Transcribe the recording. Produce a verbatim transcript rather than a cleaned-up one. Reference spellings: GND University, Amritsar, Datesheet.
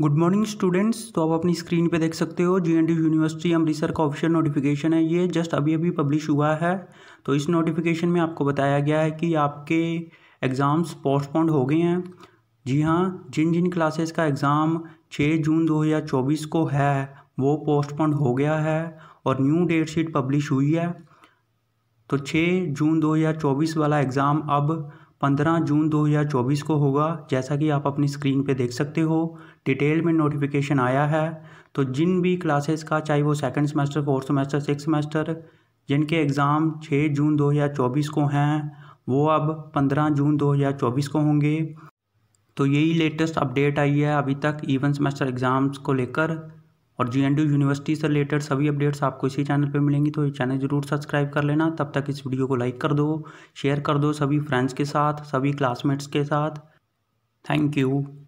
Good morning students. तो आप अपनी स्क्रीन पे देख सकते हो जीएनडी यूनिवर्सिटी अमृतसर का ऑफिशियल नोटिफिकेशन है। ये जस्ट अभी अभी पब्लिश हुआ है। तो इस नोटिफिकेशन में आपको बताया गया है कि आपके एग्ज़ाम्स पोस्टपोन्ड हो गए हैं। जी हाँ, जिन जिन क्लासेस का एग्ज़ाम छह जून दो हज़ार चौबीस को है वो पोस्टपोन्ड हो गया है और न्यू डेट शीट पब्लिश हुई है। तो छह जून दो हज़ार चौबीस वाला एग्ज़ाम अब पंद्रह जून दो हज़ार चौबीस को होगा, जैसा कि आप अपनी स्क्रीन पे देख सकते हो। डिटेल में नोटिफिकेशन आया है। तो जिन भी क्लासेस का, चाहे वो second semester, fourth semester, six semester, जिनके एग्ज़ाम छह जून दो हज़ार चौबीस को हैं वो अब पंद्रह जून दो हज़ार चौबीस को होंगे। तो यही लेटेस्ट अपडेट आई है अभी तक इवन सेमेस्टर एग्ज़ाम्स को लेकर। और जीएनडी यूनिवर्सिटी से रिलेटेड सभी अपडेट्स आपको इसी चैनल पे मिलेंगी। तो ये चैनल ज़रूर सब्सक्राइब कर लेना। तब तक इस वीडियो को लाइक कर दो, शेयर कर दो सभी फ्रेंड्स के साथ, सभी क्लासमेट्स के साथ। Thank you.